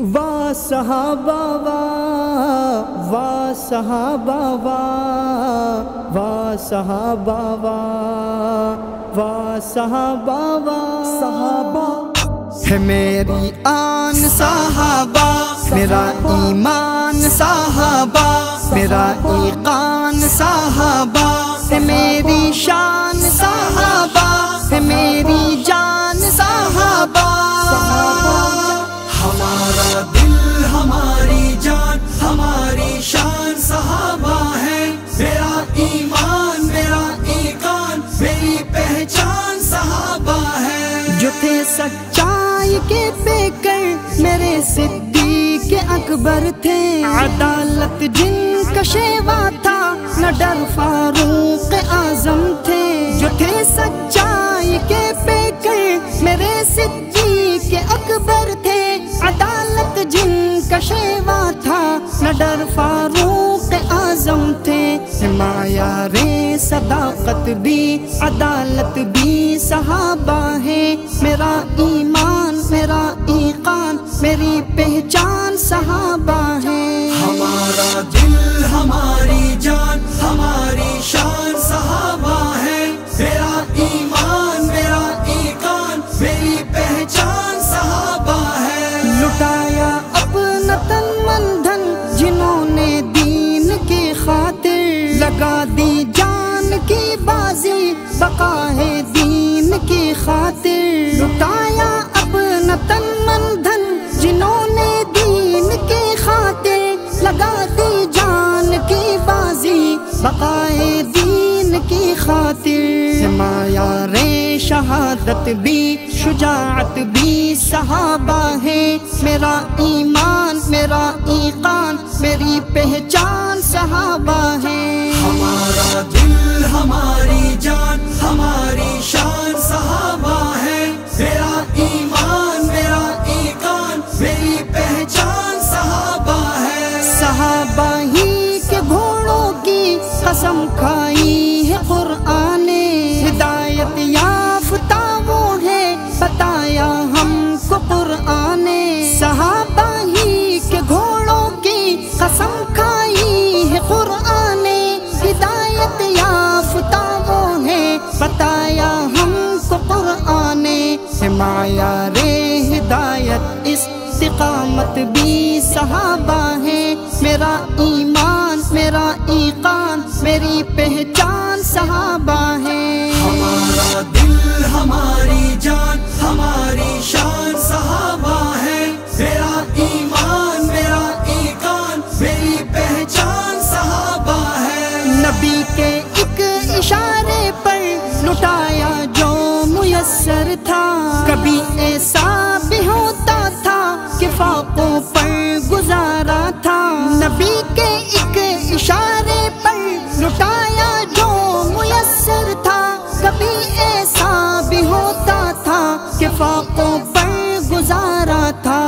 वाह सहाबा वाह, वाह सहाबा वाह, वाह सहाबा वाह, वाह सहाबा वाह। सहाबा है मेरी आन सहाबा, मेरा ईमान सहाबा, मेरा ईकान सहाबा, है मेरी शान सहाबा, है मेरी जान सहाबा। हमारा दिल हमारी जान हमारी शान सहाबा है, मेरा ईमान मेरा ईकान मेरी पहचान सहाबा है। जो थे सच्चाई के पैकर मेरे सिद्दीक अकबर थे, अदालत जिनका शेवा था न डर फारूक आजम थे। जो थे सच्चाई के पैकर मेरे सिद्दीक अकबर थे, अदालत जिनका शेवा था न डर फारूक आजम थे। माया रे सदाकत भी अदालत भी सहाबा है, मेरा ईमान मेरा ईकान मेरी पहचान सहाबा है। हमारा दिल हमारी जान हमारी शान सहाबा है, मेरा ईमान मेरा ईकान मेरी पहचान सहाबा है। लुटाया अपना तन मन धन जिन्होंने दीन की खातिर, लगा दी जान की बाजी बका है दीन की खातिर। लुटाया अपना तन मन धन जिन्होंने दीन की खातिर, लगा दी जान की बाजी बका है दीन की खातिर। माया रे शहादत भी शुजाअत भी सहाबा है, मेरा ईमान मेरा ईकान मेरी पहचान सहाबा है। हमारा दिल हमारी जान हमारी शान सहाबा है, मेरा ईमान मेरा ईकान मेरी पहचान सहाबा है। सहाबा ही के घोड़ों की कसम खाई है कुरान ने, हिदायत याफ्ता वो है बताया हमको कुरान ने। सहाबा ही के घोड़ों की कसम खाई है कुरान ने, हिदायत याफ्ता वो है बताया हमको कुरान ने। माया रे हिदायत इस्तिकामत भी सहाबा है, मेरा ईमान मेरा ईकान मेरी पहचान सहाबा है। हमारा दिल हमारी जान हमारी शान सहाबा है, मेरा ईमान मेरा ईकान मेरी पहचान सहाबा है। नबी के एक इशारे पर लुटाया जो मुयस्सर था, कभी ऐसा भी होता था कि फाकों पर गुजारा था। नबी के एक इशारे पर लुटाया जो मुयस्सर था, कभी ऐसा भी होता था कि फाकों पर गुजारा था।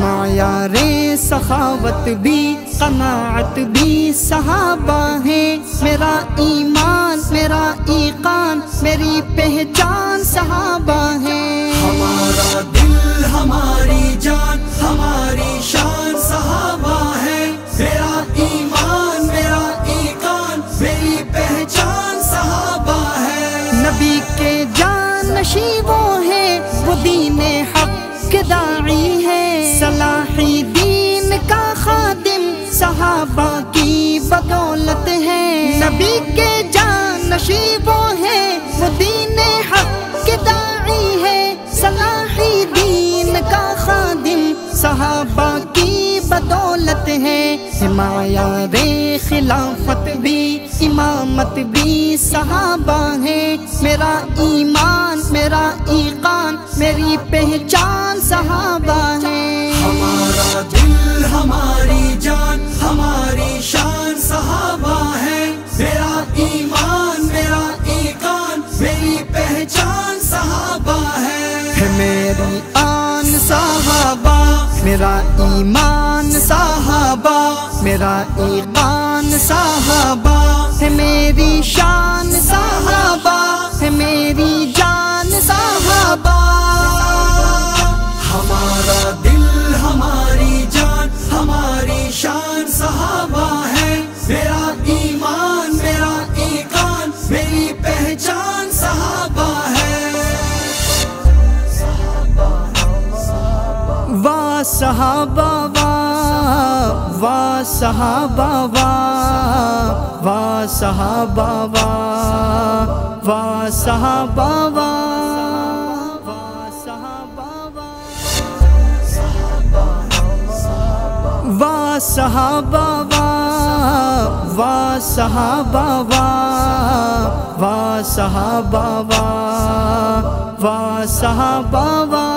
माया रे सखावत भी कनाअत भी सहाबा है, मेरा ईमान मेरा ईकान मेरी पहचान सहाबा है। हमारा दिल हमारी जान हमारी शान सहाबा है, मेरा ईमान मेरा ईकान मेरी पहचान सहाबा है। नबी के जानशी वो है वो दीने हक के दाई है, सलाही दीन का खादिम सहाबा की बदौलत है। नबी के जानशी वो है वो दीने हक के दाई है, सलाही दीन का खादिम सहाबा की बदौलत है। माया रे खिलाफत भी इमामत भी सहाबा है, मेरा ईमान मेरा ईकान मेरी पहचान सहाबा है। हमारा दिल हमारी जान हमारी शान सहाबा है, मेरा ईमान मेरा ईकान मेरी पहचान सहाबा है। मेरी आन सहाबा, मेरा ईमान सहाबा, मेरा ईकान सहाबा, है मेरी शान सहाबा, है मेरी जान सहाबा। हमारा दिल हमारी सहाबा वाह, वाह सहाबा वाह, वाह सहाबा वाह, वाह सहाबा वाह। वाह सहाबा वाह, वाह सहाबा वाह, वाह सहाबा वाह, वाह सहाबा वाह।